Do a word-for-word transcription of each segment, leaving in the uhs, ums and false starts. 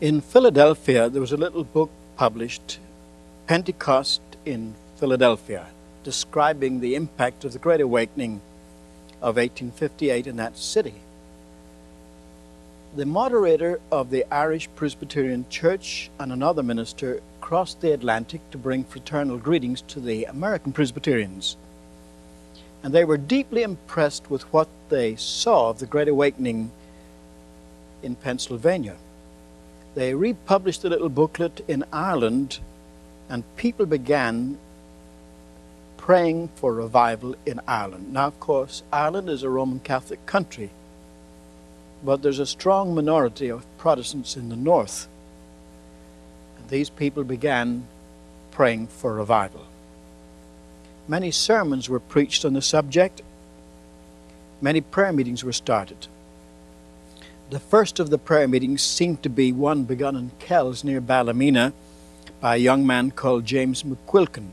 In Philadelphia, there was a little book published, Pentecost in Philadelphia, describing the impact of the Great Awakening of eighteen fifty-eight in that city. The moderator of the Irish Presbyterian Church and another minister crossed the Atlantic to bring fraternal greetings to the American Presbyterians. And they were deeply impressed with what they saw of the Great Awakening in Pennsylvania. They republished the little booklet in Ireland, and people began praying for revival in Ireland. Now, of course, Ireland is a Roman Catholic country, but there's a strong minority of Protestants in the north. And these people began praying for revival. Many sermons were preached on the subject. Many prayer meetings were started. The first of the prayer meetings seemed to be one begun in Kells near Ballymena by a young man called James McQuilkin.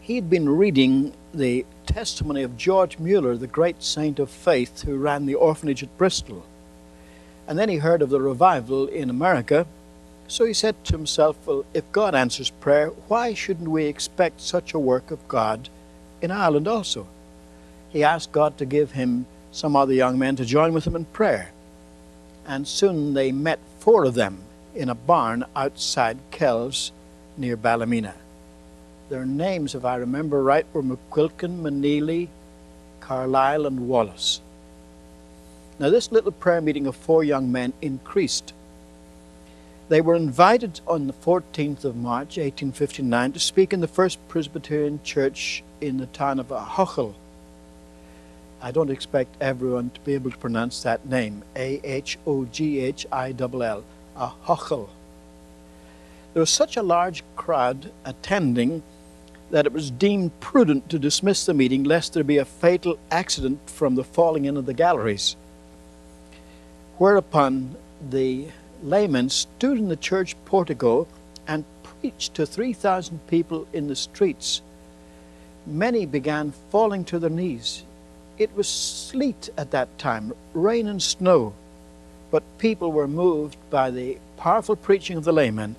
He had been reading the testimony of George Mueller, the great saint of faith who ran the orphanage at Bristol. And then he heard of the revival in America. So he said to himself, well, if God answers prayer, why shouldn't we expect such a work of God in Ireland also? He asked God to give him some other young men to join with him in prayer. And soon they met four of them in a barn outside Kells near Ballymena. Their names, if I remember right, were McQuilkin, Manili, Carlisle, and Wallace. Now this little prayer meeting of four young men increased. They were invited on the fourteenth of March, eighteen fifty-nine, to speak in the First Presbyterian Church in the town of Ahoghill. I don't expect everyone to be able to pronounce that name, A H O G H I L L, Ahoghill. There was such a large crowd attending that it was deemed prudent to dismiss the meeting lest there be a fatal accident from the falling into the galleries. Whereupon the laymen stood in the church portico and preached to three thousand people in the streets. Many began falling to their knees. It was sleet at that time, rain and snow, but people were moved by the powerful preaching of the laymen,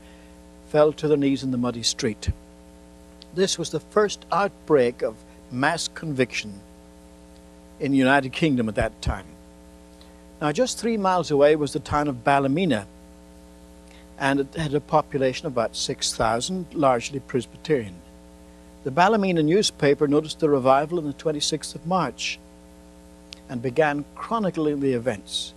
fell to their knees in the muddy street. This was the first outbreak of mass conviction in the United Kingdom at that time. Now, just three miles away was the town of Ballymena, and it had a population of about six thousand, largely Presbyterian. The Ballymena newspaper noticed the revival on the twenty-sixth of March and began chronicling the events.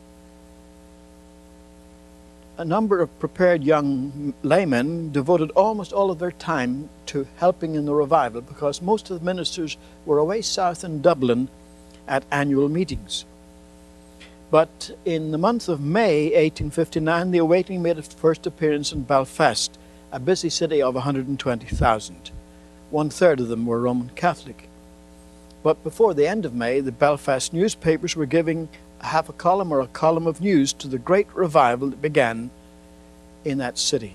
A number of prepared young laymen devoted almost all of their time to helping in the revival because most of the ministers were away south in Dublin at annual meetings. But in the month of May eighteen fifty-nine, the awakening made its first appearance in Belfast, a busy city of one hundred twenty thousand. One third of them were Roman Catholic. But before the end of May, the Belfast newspapers were giving half a column or a column of news to the great revival that began in that city.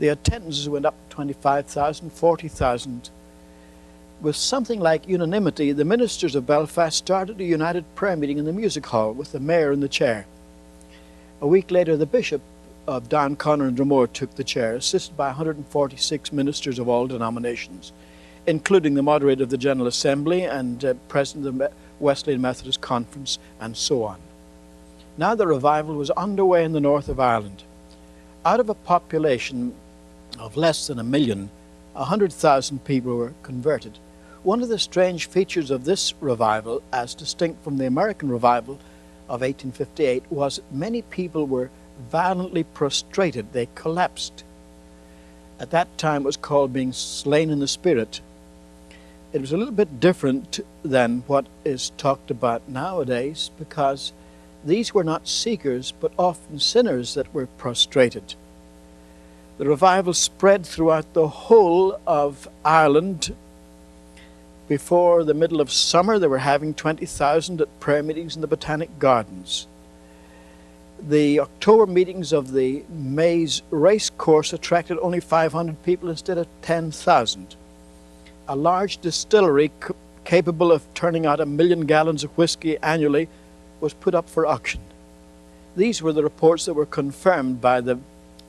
The attendances went up to twenty-five thousand, forty thousand. With something like unanimity, the ministers of Belfast started a united prayer meeting in the music hall with the mayor in the chair. A week later, the bishop of Down, Connor and Dromore took the chair, assisted by one hundred forty-six ministers of all denominations, including the moderator of the General Assembly and uh, president of the Wesleyan Methodist Conference, and so on. Now the revival was underway in the north of Ireland. Out of a population of less than a million, one hundred thousand people were converted. One of the strange features of this revival, as distinct from the American revival of eighteen fifty-eight, was many people were violently prostrated. They collapsed. At that time it was called being slain in the spirit. It was a little bit different than what is talked about nowadays because these were not seekers but often sinners that were prostrated. The revival spread throughout the whole of Ireland. Before the middle of summer they were having twenty thousand at prayer meetings in the Botanic Gardens. The October meetings of the May's race course attracted only five hundred people instead of ten thousand. A large distillery capable of turning out a million gallons of whiskey annually was put up for auction. These were the reports that were confirmed by the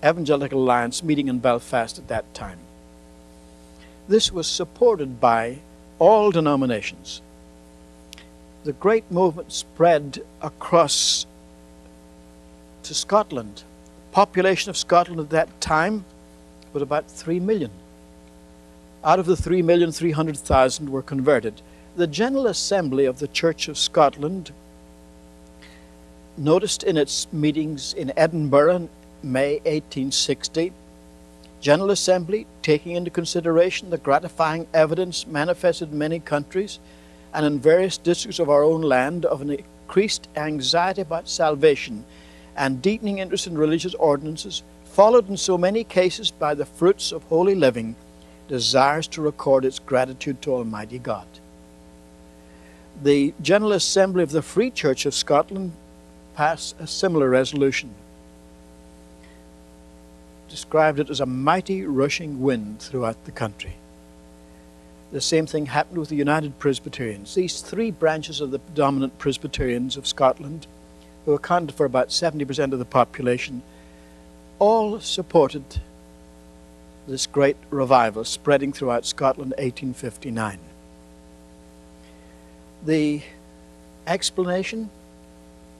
Evangelical Alliance meeting in Belfast at that time. This was supported by all denominations. The great movement spread across to Scotland. The population of Scotland at that time was about three million. Out of the three million three hundred thousand were converted. The General Assembly of the Church of Scotland noticed in its meetings in Edinburgh in May eighteen sixty, General Assembly, taking into consideration the gratifying evidence manifested in many countries and in various districts of our own land of an increased anxiety about salvation and deepening interest in religious ordinances, followed in so many cases by the fruits of holy living, desires to record its gratitude to Almighty God. The General Assembly of the Free Church of Scotland passed a similar resolution. Described it as a mighty rushing wind throughout the country. The same thing happened with the United Presbyterians. These three branches of the dominant Presbyterians of Scotland, who accounted for about seventy percent of the population, all supported this great revival spreading throughout Scotland eighteen fifty-nine. The explanation,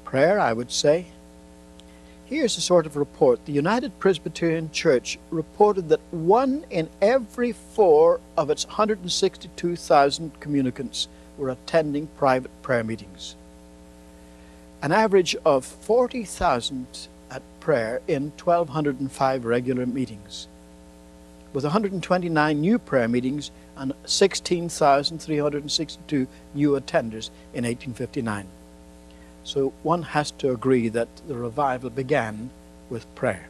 prayer, I would say, here's the sort of report. The United Presbyterian Church reported that one in every four of its one hundred sixty-two thousand communicants were attending private prayer meetings. An average of forty thousand at prayer in one thousand two hundred five regular meetings, with one hundred twenty-nine new prayer meetings and sixteen thousand three hundred sixty-two new attenders in eighteen fifty-nine. So one has to agree that the revival began with prayer.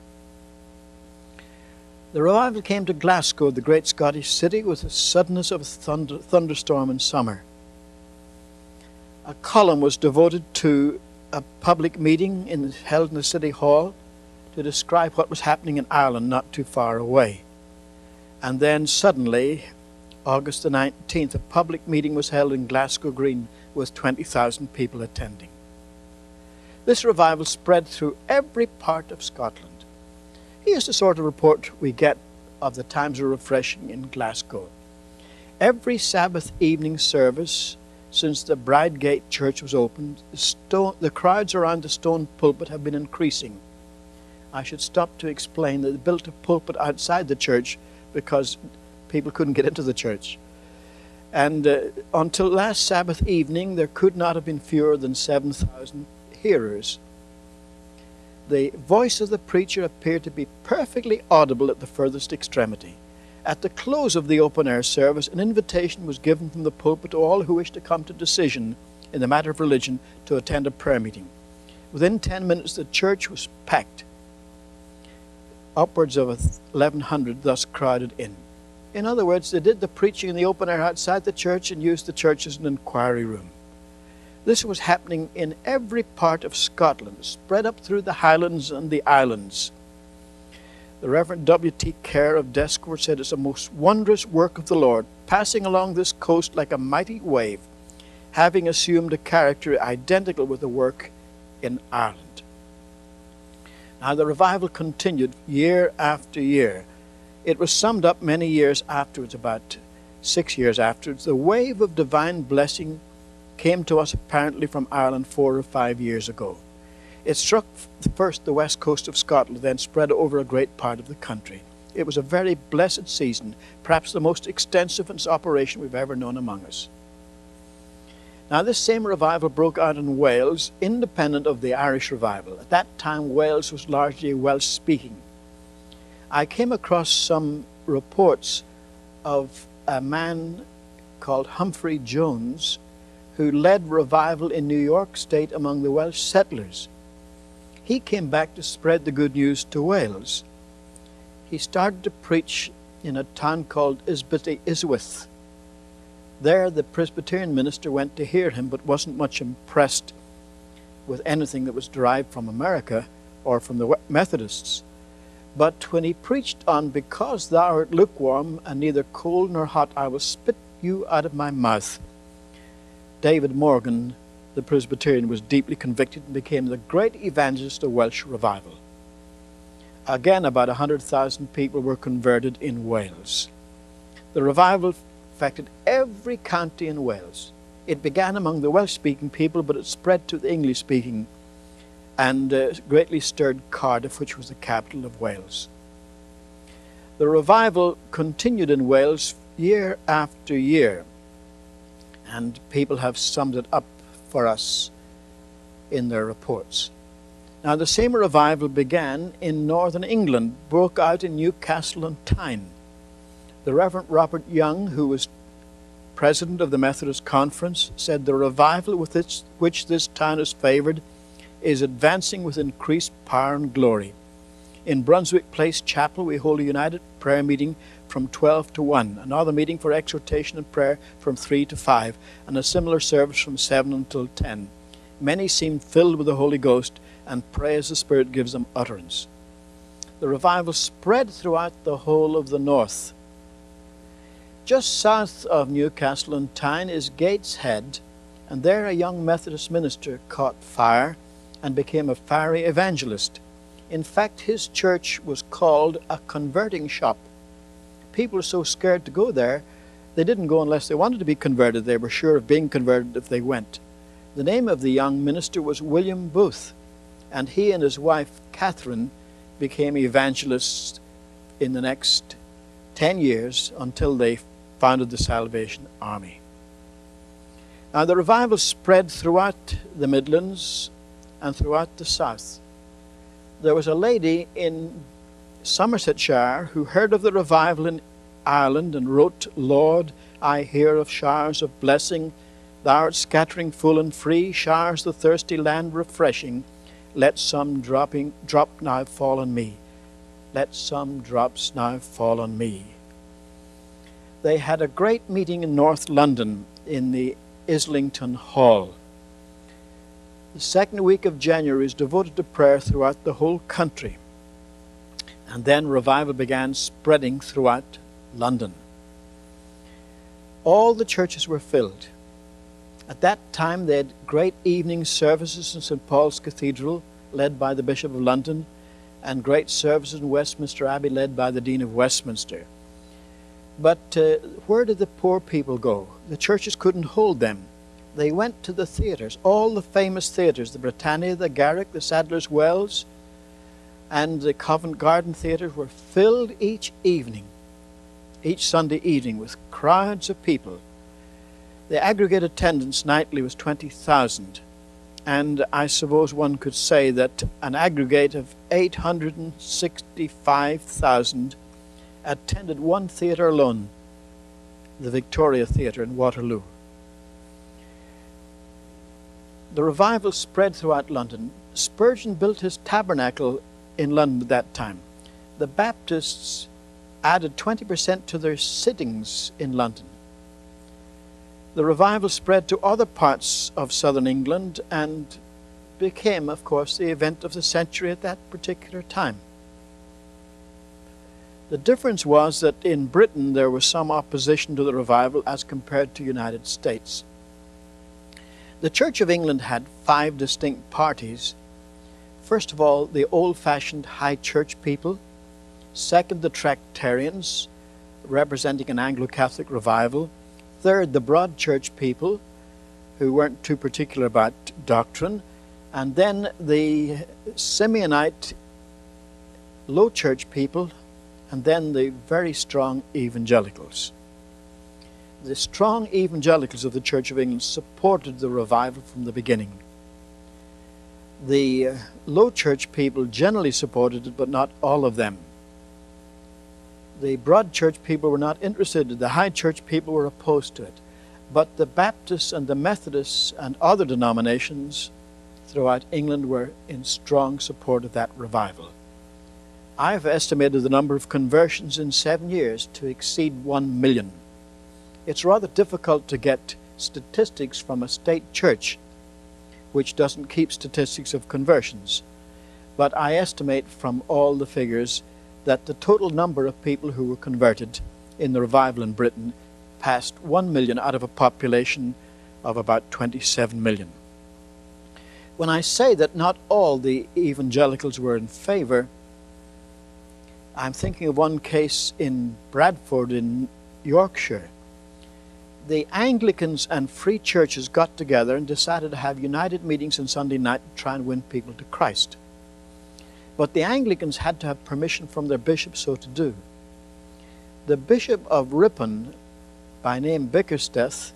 The revival came to Glasgow, the great Scottish city, with the suddenness of a thunder, thunderstorm in summer. A column was devoted to a public meeting in, held in the City Hall to describe what was happening in Ireland not too far away. And then suddenly, August the nineteenth, a public meeting was held in Glasgow Green with twenty thousand people attending. This revival spread through every part of Scotland. Here's the sort of report we get of the times of refreshing in Glasgow. Every Sabbath evening service since the Bridegate Church was opened, the, stone, the crowds around the stone pulpit have been increasing. I should stop to explain that they built a pulpit outside the church because people couldn't get into the church. And uh, until last Sabbath evening, there could not have been fewer than seven thousand hearers. The voice of the preacher appeared to be perfectly audible at the furthest extremity. At the close of the open-air service, an invitation was given from the pulpit to all who wished to come to decision in the matter of religion to attend a prayer meeting. Within ten minutes, the church was packed. Upwards of eleven hundred thus crowded in. In other words, they did the preaching in the open air outside the church and used the church as an inquiry room. This was happening in every part of Scotland, spread up through the Highlands and the Islands. The Reverend W T Kerr of Deskworth said it's a most wondrous work of the Lord, passing along this coast like a mighty wave, having assumed a character identical with the work in Ireland. Now the revival continued year after year. It was summed up many years afterwards, about six years afterwards. The wave of divine blessing came to us apparently from Ireland four or five years ago. It struck first the west coast of Scotland, then spread over a great part of the country. It was a very blessed season, perhaps the most extensive in its operation we've ever known among us. Now this same revival broke out in Wales, independent of the Irish revival. At that time, Wales was largely Welsh-speaking. I came across some reports of a man called Humphrey Jones, who led revival in New York State among the Welsh settlers. He came back to spread the good news to Wales. He started to preach in a town called Isbyty Isueth. There the Presbyterian minister went to hear him but wasn't much impressed with anything that was derived from America or from the Methodists. But when he preached on, "Because thou art lukewarm and neither cold nor hot, I will spit you out of my mouth," David Morgan the Presbyterian, was deeply convicted and became the great evangelist of Welsh revival. Again, about one hundred thousand people were converted in Wales. The revival affected every county in Wales. It began among the Welsh-speaking people, but it spread to the English-speaking and uh, greatly stirred Cardiff, which was the capital of Wales. The revival continued in Wales year after year, and people have summed it up for us in their reports. Now, the same revival began in northern England, broke out in Newcastle and Tyne. The Reverend Robert Young, who was president of the Methodist Conference, said the revival with its, which this town is favoured is advancing with increased power and glory. In Brunswick Place Chapel, we hold a united prayer meeting from twelve to one, another meeting for exhortation and prayer from three to five, and a similar service from seven until ten. Many seem filled with the Holy Ghost and pray as the Spirit gives them utterance. The revival spread throughout the whole of the north. Just south of Newcastle and Tyne is Gateshead, and there a young Methodist minister caught fire and became a fiery evangelist. In fact, his church was called a converting shop. People were so scared to go there, they didn't go unless they wanted to be converted. They were sure of being converted if they went. The name of the young minister was William Booth, and he and his wife, Catherine, became evangelists in the next ten years until they founded the Salvation Army. Now, the revival spread throughout the Midlands and throughout the south. There was a lady in Somersetshire who heard of the revival in Ireland and wrote, "Lord, I hear of showers of blessing. Thou art scattering full and free, showers the thirsty land refreshing. Let some dropping, drop now fall on me. Let some drops now fall on me." They had a great meeting in North London in the Islington Hall. The second week of January is devoted to prayer throughout the whole country. And then revival began spreading throughout London. All the churches were filled. At that time, they had great evening services in Saint Paul's Cathedral, led by the Bishop of London, and great services in Westminster Abbey, led by the Dean of Westminster. But uh, where did the poor people go? The churches couldn't hold them. They went to the theatres, all the famous theatres, the Britannia, the Garrick, the Sadler's Wells, and the Covent Garden theatres were filled each evening, each Sunday evening, with crowds of people. The aggregate attendance nightly was twenty thousand, and I suppose one could say that an aggregate of eight hundred sixty-five thousand attended one theatre alone, the Victoria Theatre in Waterloo. The revival spread throughout London. Spurgeon built his tabernacle in London at that time. The Baptists added twenty percent to their sittings in London. The revival spread to other parts of southern England and became, of course, the event of the century at that particular time. The difference was that in Britain there was some opposition to the revival as compared to the United States. The Church of England had five distinct parties. First of all, the old-fashioned high church people. Second, the Tractarians, representing an Anglo-Catholic revival. Third, the broad church people, who weren't too particular about doctrine. And then the Simeonite low church people, and then the very strong evangelicals. The strong evangelicals of the Church of England supported the revival from the beginning. The uh, low church people generally supported it, but not all of them. The broad church people were not interested. The high church people were opposed to it. But the Baptists and the Methodists and other denominations throughout England were in strong support of that revival. I've estimated the number of conversions in seven years to exceed one million. It's rather difficult to get statistics from a state church, which doesn't keep statistics of conversions. But I estimate from all the figures that the total number of people who were converted in the revival in Britain passed one million out of a population of about twenty-seven million. When I say that not all the evangelicals were in favor, I'm thinking of one case in Bradford in Yorkshire. The Anglicans and Free Churches got together and decided to have united meetings on Sunday night to try and win people to Christ. But the Anglicans had to have permission from their bishop so to do. The Bishop of Ripon, by name Bickersteth,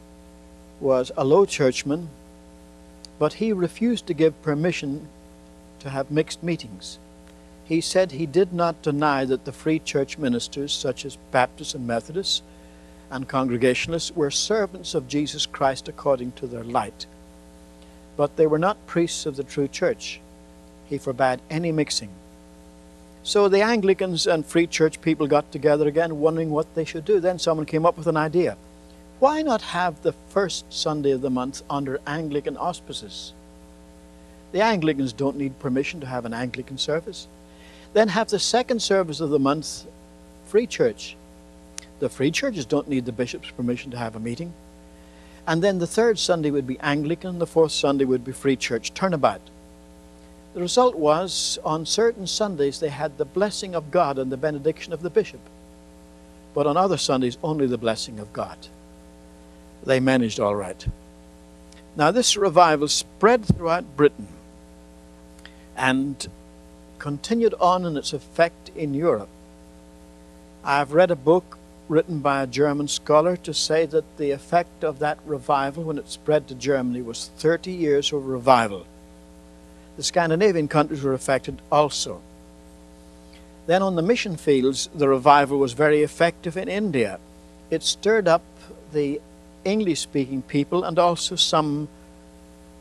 was a Low Churchman, but he refused to give permission to have mixed meetings. He said he did not deny that the Free Church ministers, such as Baptists and Methodists and Congregationalists, were servants of Jesus Christ according to their light, but they were not priests of the true church. He forbade any mixing. So the Anglicans and Free Church people got together again, wondering what they should do. Then someone came up with an idea. Why not have the first Sunday of the month under Anglican auspices? The Anglicans don't need permission to have an Anglican service. Then have the second service of the month Free Church. The Free Churches don't need the bishop's permission to have a meeting. And then the third Sunday would be Anglican, the fourth Sunday would be Free Church, turnabout. The result was, on certain Sundays they had the blessing of God and the benediction of the bishop, but on other Sundays only the blessing of God. They managed all right. Now this revival spread throughout Britain and continued on in its effect in Europe. I've read a book written by a German scholar to say that the effect of that revival when it spread to Germany was thirty years of revival. The Scandinavian countries were affected also. Then on the mission fields, the revival was very effective in India. It stirred up the English-speaking people and also some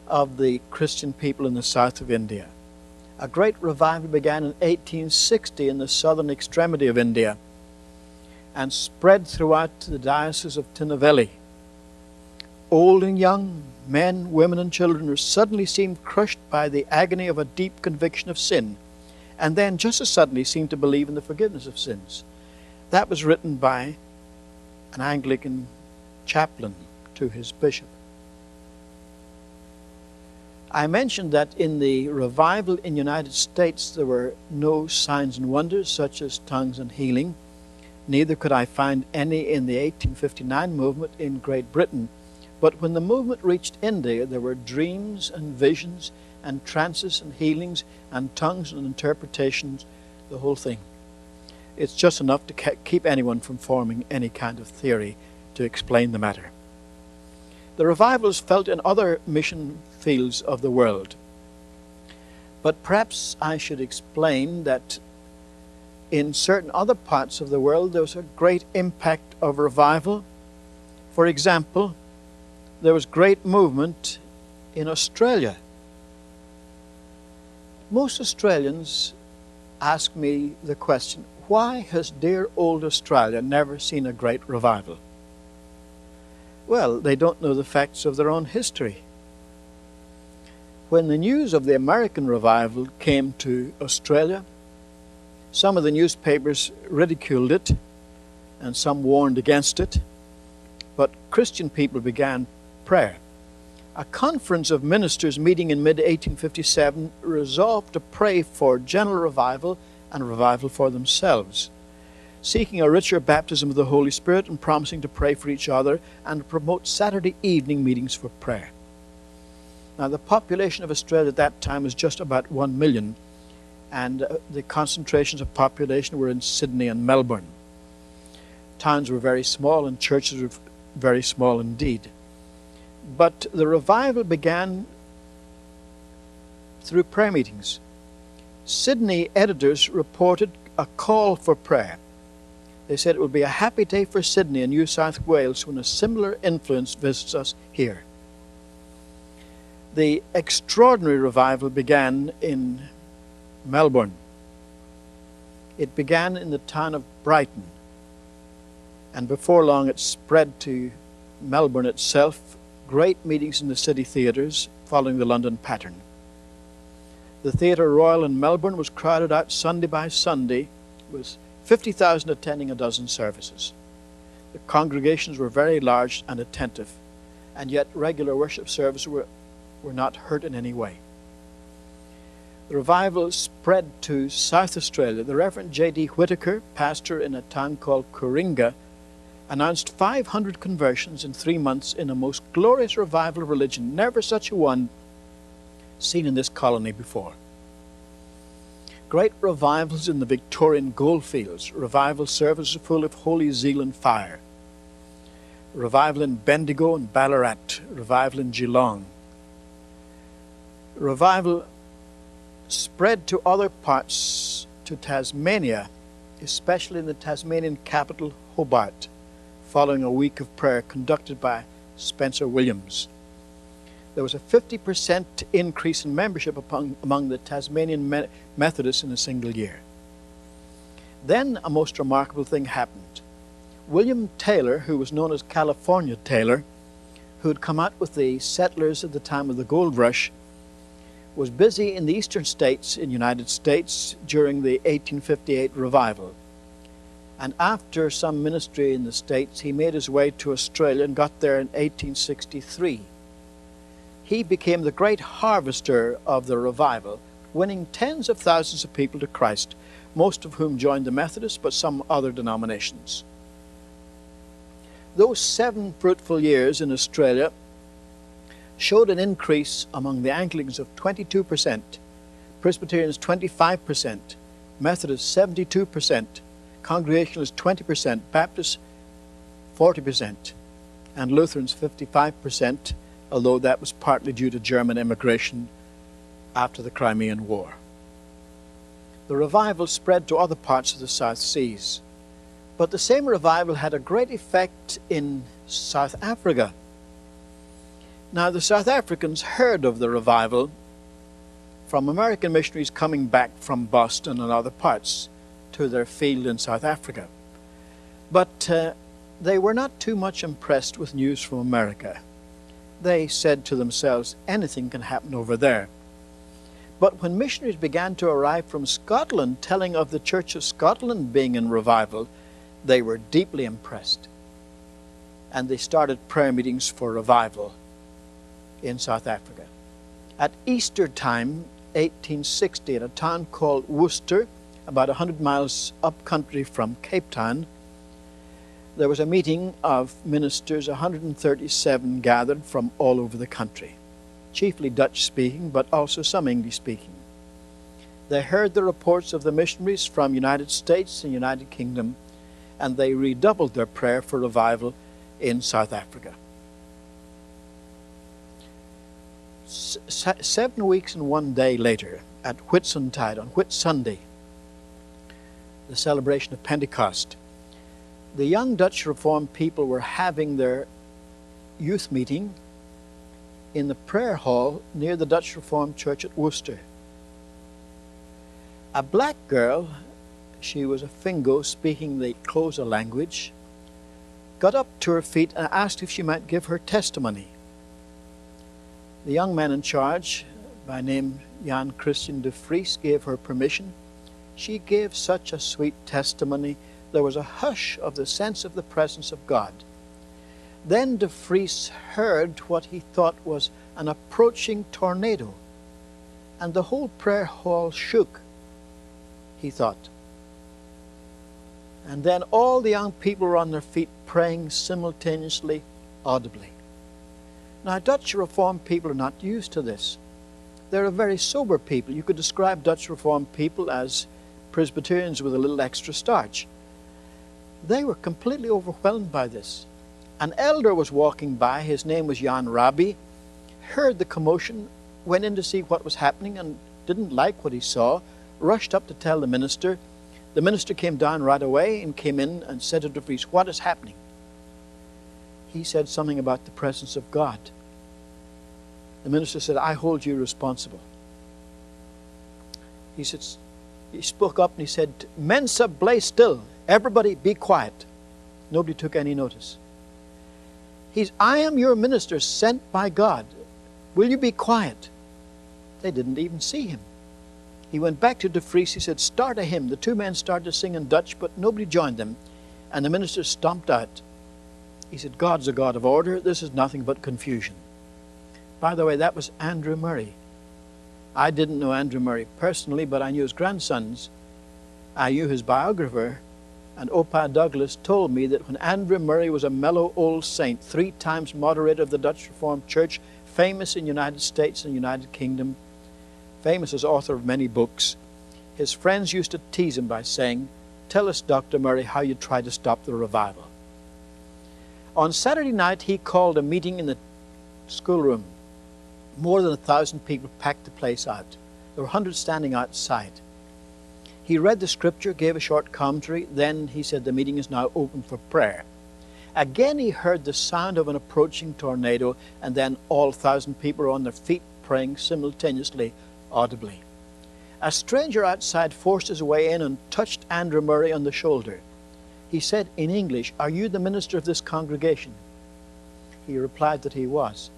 of the Christian people in the south of India. A great revival began in eighteen sixty in the southern extremity of India and spread throughout the diocese of Tinnevelly. Old and young, men, women and children who suddenly seemed crushed by the agony of a deep conviction of sin, and then just as suddenly seemed to believe in the forgiveness of sins. That was written by an Anglican chaplain to his bishop. I mentioned that in the revival in the United States there were no signs and wonders such as tongues and healing. Neither could I find any in the eighteen fifty-nine movement in Great Britain. But when the movement reached India, there were dreams and visions and trances and healings and tongues and interpretations, the whole thing. It's just enough to keep anyone from forming any kind of theory to explain the matter. The revival is felt in other mission fields of the world. But perhaps I should explain that in certain other parts of the world there was a great impact of revival. For example, there was great movement in Australia. Most Australians ask me the question, why has dear old Australia never seen a great revival? Well, they don't know the facts of their own history. When the news of the American revival came to Australia, some of the newspapers ridiculed it and some warned against it, but Christian people began prayer. A conference of ministers meeting in mid eighteen fifty-seven resolved to pray for general revival and revival for themselves, seeking a richer baptism of the Holy Spirit and promising to pray for each other and promote Saturday evening meetings for prayer. Now the population of Australia at that time was just about one million, and uh, the concentrations of population were in Sydney and Melbourne. Towns were very small and churches were very small indeed. But the revival began through prayer meetings. Sydney editors reported a call for prayer. They said it will be a happy day for Sydney and New South Wales when a similar influence visits us here. The extraordinary revival began in Melbourne. It began in the town of Brighton, and before long it spread to Melbourne itself. Great meetings in the city theatres following the London pattern. The Theatre Royal in Melbourne was crowded out Sunday by Sunday with fifty thousand attending a dozen services. The congregations were very large and attentive, and yet regular worship services were, were not hurt in any way. The revival spread to South Australia. The Reverend J D Whittaker, pastor in a town called Coringa, announced five hundred conversions in three months in a most glorious revival of religion, never such a one seen in this colony before. Great revivals in the Victorian goldfields, revival services full of Holy Zeal and fire, revival in Bendigo and Ballarat, revival in Geelong. Revival spread to other parts, to Tasmania, especially in the Tasmanian capital, Hobart, following a week of prayer conducted by Spencer Williams. There was a fifty percent increase in membership upon, among the Tasmanian Me- Methodists in a single year. Then a most remarkable thing happened. William Taylor, who was known as California Taylor, who had come out with the settlers at the time of the gold rush, was busy in the eastern states in United States during the eighteen fifty-eight revival. And after some ministry in the States, he made his way to Australia and got there in eighteen sixty-three. He became the great harvester of the revival, winning tens of thousands of people to Christ, most of whom joined the Methodists, but some other denominations. Those seven fruitful years in Australia showed an increase among the Anglicans of twenty-two percent, Presbyterians twenty-five percent, Methodists seventy-two percent, Congregationalists twenty percent, Baptists forty percent, and Lutherans fifty-five percent, although that was partly due to German immigration after the Crimean War. The revival spread to other parts of the South Seas, but the same revival had a great effect in South Africa. Now, the South Africans heard of the revival from American missionaries coming back from Boston and other parts to their field in South Africa, but uh, they were not too much impressed with news from America. They said to themselves, anything can happen over there. But when missionaries began to arrive from Scotland telling of the Church of Scotland being in revival, they were deeply impressed, and they started prayer meetings for revival in South Africa. At Easter time, eighteen sixty, in a town called Worcester, about one hundred miles up country from Cape Town, there was a meeting of ministers, one hundred thirty-seven gathered from all over the country, chiefly Dutch-speaking, but also some English-speaking. They heard the reports of the missionaries from United States and United Kingdom, and they redoubled their prayer for revival in South Africa. S- seven weeks and one day later, at Whitsuntide, on Whit Sunday, the celebration of Pentecost, the young Dutch Reformed people were having their youth meeting in the prayer hall near the Dutch Reformed Church at Worcester. A black girl, she was a Fingo speaking the Xhosa language, got up to her feet and asked if she might give her testimony. The young man in charge, by name Jan Christian de Vries, gave her permission. She gave such a sweet testimony. There was a hush of the sense of the presence of God. Then de Vries heard what he thought was an approaching tornado, and the whole prayer hall shook, he thought. And then all the young people were on their feet praying simultaneously, audibly. Now, Dutch Reformed people are not used to this. They're a very sober people. You could describe Dutch Reformed people as Presbyterians with a little extra starch. They were completely overwhelmed by this. An elder was walking by, his name was Jan Rabbi, heard the commotion, went in to see what was happening and didn't like what he saw, rushed up to tell the minister. The minister came down right away and came in and said to de Vries, "What is happening?" He said something about the presence of God. The minister said, "I hold you responsible." He said, He spoke up and he said, "Mensa, play still. Everybody be quiet." Nobody took any notice. He's, "I am your minister sent by God. Will you be quiet?" They didn't even see him. He went back to de Vries. He said, "Start a hymn." The two men started to sing in Dutch, but nobody joined them. And the minister stomped out. He said, "God's a God of order. This is nothing but confusion." By the way, that was Andrew Murray, I didn't know Andrew Murray personally, but I knew his grandsons. I knew his biographer, and Opa Douglas told me that when Andrew Murray was a mellow old saint, three times moderator of the Dutch Reformed Church, famous in the United States and United Kingdom, famous as author of many books, his friends used to tease him by saying, "Tell us, Doctor Murray, how you tried to stop the revival." On Saturday night, he called a meeting in the schoolroom. More than a thousand people packed the place out. There were hundreds standing outside. He read the scripture, gave a short commentary, then he said, "The meeting is now open for prayer." Again he heard the sound of an approaching tornado, and then all thousand people were on their feet praying simultaneously, audibly. A stranger outside forced his way in and touched Andrew Murray on the shoulder. He said in English, "Are you the minister of this congregation?" He replied that he was.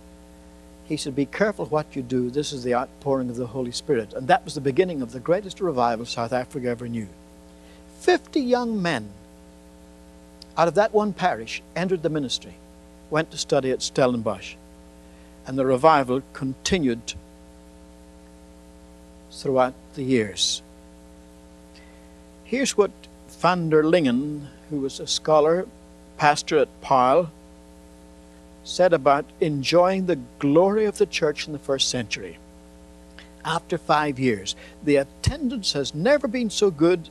He said, "Be careful what you do. This is the outpouring of the Holy Spirit." And that was the beginning of the greatest revival South Africa ever knew. Fifty young men out of that one parish entered the ministry, went to study at Stellenbosch, and the revival continued throughout the years. Here's what van der Lingen, who was a scholar, pastor at Pyle, said about enjoying the glory of the church in the first century. After five years, the attendance has never been so good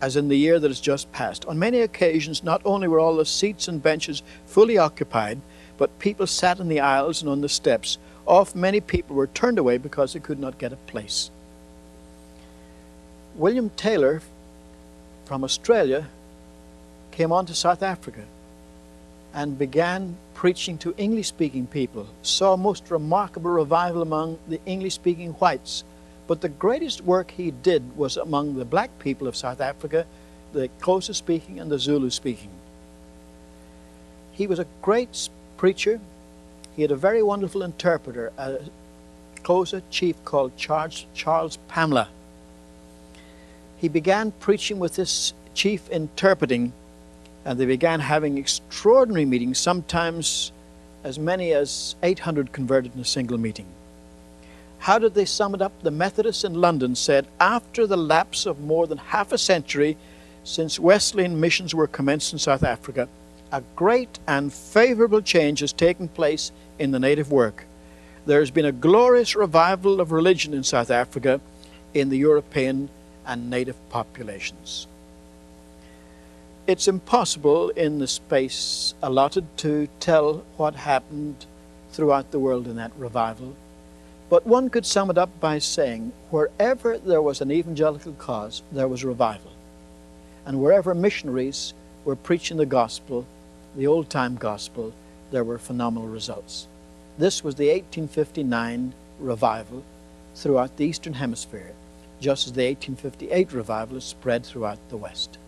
as in the year that has just passed. On many occasions, not only were all the seats and benches fully occupied, but people sat in the aisles and on the steps. Often many people were turned away because they could not get a place. William Taylor from Australia came on to South Africa and began preaching to English-speaking people, saw a most remarkable revival among the English-speaking whites. But the greatest work he did was among the black people of South Africa, the Xhosa-speaking and the Zulu-speaking. He was a great preacher. He had a very wonderful interpreter, a Xhosa chief called Charles, Charles Pamela. He began preaching with this chief interpreting, and they began having extraordinary meetings, sometimes as many as eight hundred converted in a single meeting. How did they sum it up? The Methodists in London said, "After the lapse of more than half a century since Wesleyan missions were commenced in South Africa, a great and favorable change has taken place in the native work. There has been a glorious revival of religion in South Africa in the European and native populations." It's impossible in the space allotted to tell what happened throughout the world in that revival. But one could sum it up by saying, wherever there was an evangelical cause, there was revival. And wherever missionaries were preaching the gospel, the old-time gospel, there were phenomenal results. This was the eighteen fifty-nine revival throughout the Eastern Hemisphere, just as the eighteen fifty-eight revival is spread throughout the West.